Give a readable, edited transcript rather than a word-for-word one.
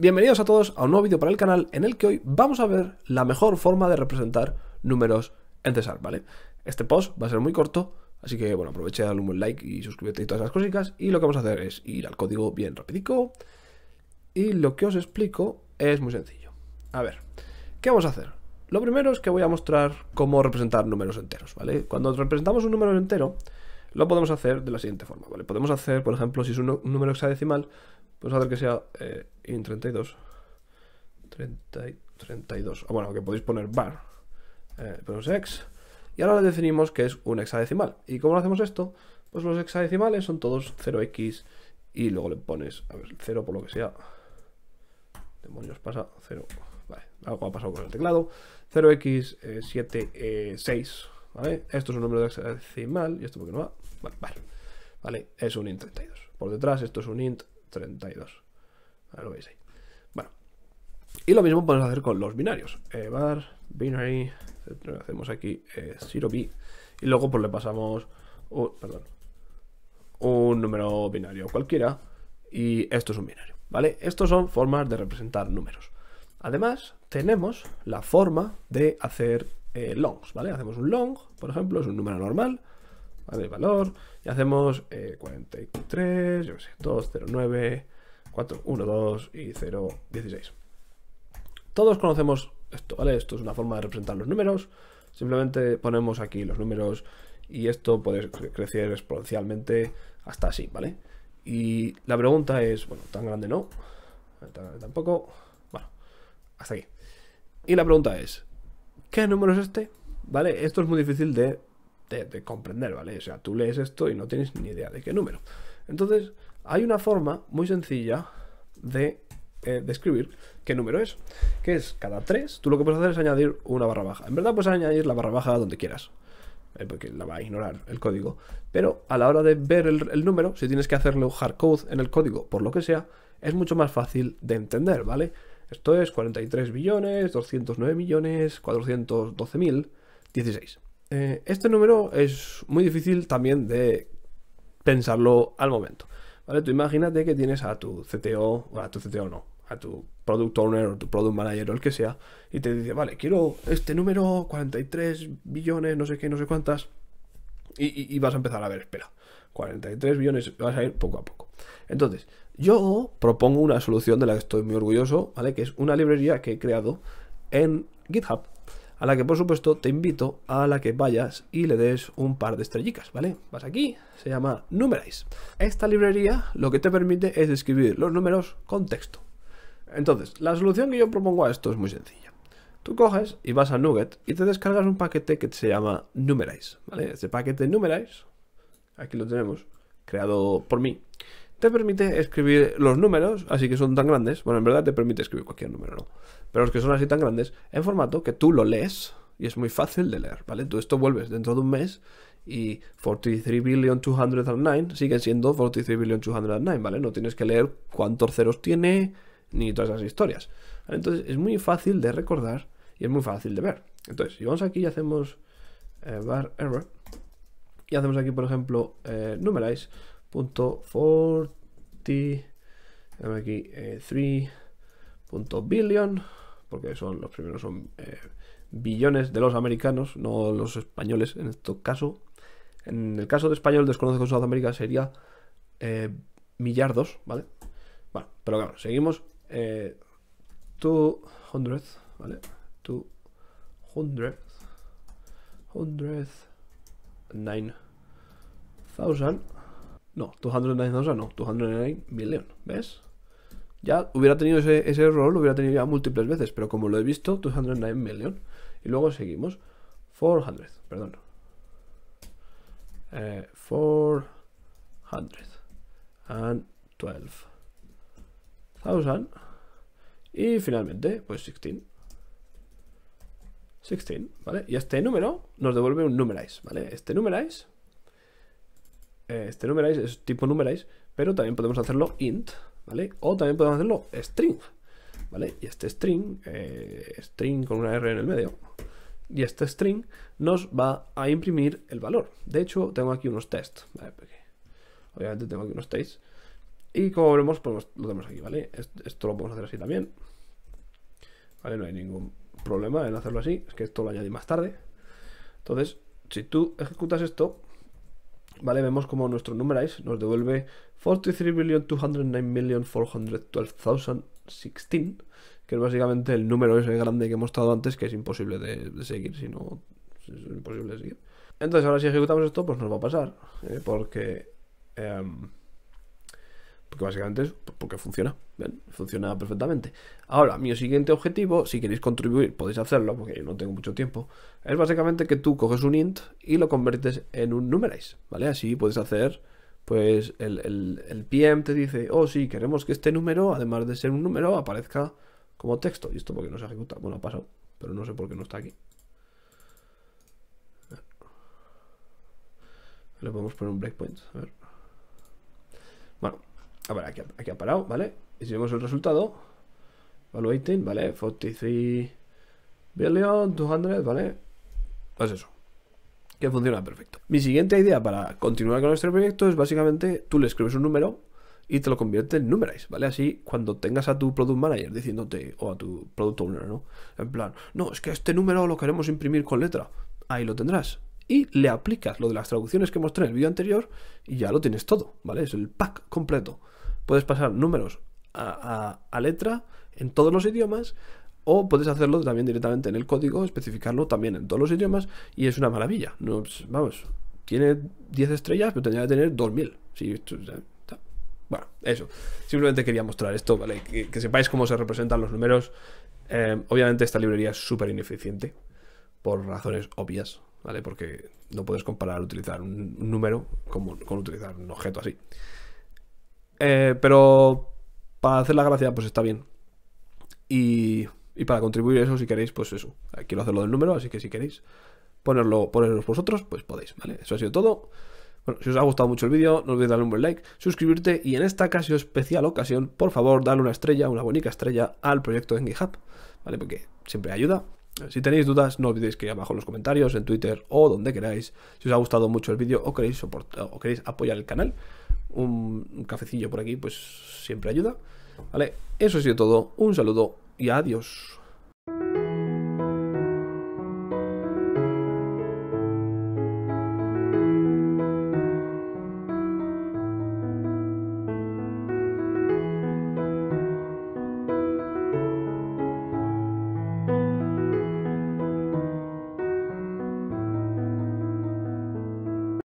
Bienvenidos a todos a un nuevo vídeo para el canal en el que hoy vamos a ver la mejor forma de representar números en C#, ¿vale? Este post va a ser muy corto, así que bueno, aprovecha, dale un buen like y suscríbete y todas esas cositas. Y lo que vamos a hacer es ir al código bien rapidico y lo que os explico es muy sencillo. A ver, ¿qué vamos a hacer? Lo primero es que voy a mostrar cómo representar números enteros, ¿vale? Cuando representamos un número entero, lo podemos hacer de la siguiente forma, ¿vale? Podemos hacer, por ejemplo, si es un número hexadecimal, podemos hacer que sea int32, 32, o bueno, que podéis poner bar, ponemos hex, y ahora le definimos que es un hexadecimal. ¿Y cómo lo hacemos esto? Pues los hexadecimales son todos 0x y luego le pones, a ver, 0 por lo que sea, demonios pasa, 0, vale, algo ha pasado con el teclado, 0x, 7, 6, ¿vale? Esto es un número de hexadecimal, y esto porque no va, vale, es un int32, por detrás esto es un int32, ahora lo veis ahí. Bueno, y lo mismo podemos hacer con los binarios, bar, binary, hacemos aquí 0b, y luego pues le pasamos un número binario cualquiera, y esto es un binario, ¿vale? Estos son formas de representar números. Además, tenemos la forma de hacer longs, ¿vale? Hacemos un long, por ejemplo, es un número normal, ¿vale? Valor, y hacemos 43, yo qué sé, 2, 0, 9, 4, 1, 2 y 0, 16. Todos conocemos esto, ¿vale? Esto es una forma de representar los números. Simplemente ponemos aquí los números y esto puede crecer exponencialmente hasta así, ¿vale? Y la pregunta es, bueno, tan grande no, tan grande tampoco, bueno, hasta aquí. Y la pregunta es, ¿qué número es este? ¿Vale? Esto es muy difícil de comprender, ¿vale? O sea, tú lees esto y no tienes ni idea de qué número. Entonces, hay una forma muy sencilla de describir qué número es, que es cada 3, tú lo que puedes hacer es añadir una barra baja. En verdad puedes añadir la barra baja donde quieras, porque la va a ignorar el código, pero a la hora de ver el número, si tienes que hacerlo hardcode en el código, por lo que sea, es mucho más fácil de entender, ¿vale? Esto es 43 billones, 209 millones, 412.000, 16. Este número es muy difícil también de pensarlo al momento, ¿vale? Tú imagínate que tienes a tu CTO, o a tu CTO no, a tu Product Owner o tu Product Manager o el que sea, y te dice, vale, quiero este número, 43 billones, no sé qué, no sé cuántas, y vas a empezar a ver, espera, 43 billones, vas a ir poco a poco. Entonces, yo propongo una solución de la que estoy muy orgulloso, ¿vale? Que es una librería que he creado en GitHub, a la que por supuesto te invito a la que vayas y le des un par de estrellitas, ¿vale? Vas aquí, se llama Numerize. Esta librería lo que te permite es escribir los números con texto. Entonces, la solución que yo propongo a esto es muy sencilla. Tú coges y vas a NuGet y te descargas un paquete que se llama Numerize, ¿vale? Este paquete Numerize, aquí lo tenemos, creado por mí, te permite escribir los números, así que son tan grandes, bueno, en verdad te permite escribir cualquier número, ¿no? Pero los que son así tan grandes, en formato que tú lo lees y es muy fácil de leer, ¿vale? Tú esto vuelves dentro de un mes y 43,209 siguen siendo 43,209, ¿vale? No tienes que leer cuántos ceros tiene ni todas esas historias, ¿vale? Entonces es muy fácil de recordar y es muy fácil de ver. Entonces, si vamos aquí y hacemos bar error y hacemos aquí, por ejemplo, numerize .40 aquí 3.billion, porque son los primeros son billones de los americanos, no los españoles en este caso. En el caso de español desconozco en Sudamérica sería millardos, ¿vale? Bueno, pero claro, seguimos 200, ¿vale? 209,000. No, 209,000 no, 209,000,000, ¿ves? Ya hubiera tenido ese error, lo hubiera tenido ya múltiples veces, pero como lo he visto, 209,000,000. Y luego seguimos, 412,000. Y finalmente, pues 16, ¿vale? Y este número nos devuelve un numerize, ¿vale? Este numerize es tipo numerize, pero también podemos hacerlo int, ¿vale? O también podemos hacerlo string, ¿vale? Y este string, string con una R en el medio, y este string nos va a imprimir el valor. De hecho, tengo aquí unos tests, ¿vale? Porque obviamente tengo aquí unos tests, Y como vemos, pues lo tenemos aquí, ¿vale? Esto lo podemos hacer así también, ¿vale? No hay ningún problema en hacerlo así, es que esto lo añadí más tarde. Entonces, si tú ejecutas esto, ¿vale? Vemos como nuestro Numerize nos devuelve 43,209,412,016, que es básicamente el número ese grande que hemos estado antes, que es imposible de seguir, si no, es imposible de seguir. Entonces, ahora si ejecutamos esto, pues nos va a pasar, porque básicamente es porque funciona, ¿bien? Funciona perfectamente. Ahora, mi siguiente objetivo, si queréis contribuir, podéis hacerlo, porque yo no tengo mucho tiempo, es básicamente que tú coges un int y lo conviertes en un Numerize, ¿vale? Así puedes hacer, pues el PM te dice, oh sí, queremos que este número, además de ser un número, aparezca como texto. Y esto porque no se ejecuta, bueno, ha pasado, pero no sé por qué no está aquí. Le podemos poner un breakpoint, a ver. Bueno, a ver, aquí ha parado, ¿vale? Y si vemos el resultado, evaluating, ¿vale? 43,200,000,000, ¿vale? Pues eso, que funciona perfecto. Mi siguiente idea para continuar con nuestro proyecto es básicamente tú le escribes un número y te lo convierte en Numerize, ¿vale? Así, cuando tengas a tu Product Manager diciéndote, o a tu Product Owner, ¿no? En plan, no, es que este número lo queremos imprimir con letra. Ahí lo tendrás. Y le aplicas lo de las traducciones que mostré en el vídeo anterior y ya lo tienes todo, ¿vale? Es el pack completo. Puedes pasar números a letra en todos los idiomas, o puedes hacerlo también directamente en el código, especificarlo también en todos los idiomas, y es una maravilla. No, pues, vamos, tiene 10 estrellas, pero tendría que tener 2000. Sí, bueno, eso. Simplemente quería mostrar esto, ¿vale? Que sepáis cómo se representan los números. Obviamente esta librería es súper ineficiente, por razones obvias, ¿vale? Porque no puedes comparar utilizar un número con utilizar un objeto así. Pero para hacer la gracia, pues está bien. Y para contribuir a eso, si queréis, pues eso. Quiero hacerlo del número, así que si queréis ponerlo vosotros, pues podéis, ¿vale? Eso ha sido todo. Bueno, si os ha gustado mucho el vídeo, no olvidéis darle un buen like, suscribirte y en esta casi especial ocasión, por favor, dale una estrella, una bonita estrella al proyecto en GitHub, ¿vale? Porque siempre ayuda. Si tenéis dudas, no olvidéis que abajo en los comentarios, en Twitter o donde queráis. Si os ha gustado mucho el vídeo o queréis apoyar el canal, un cafecillo por aquí, pues siempre ayuda, ¿vale? Eso ha sido todo, un saludo y adiós.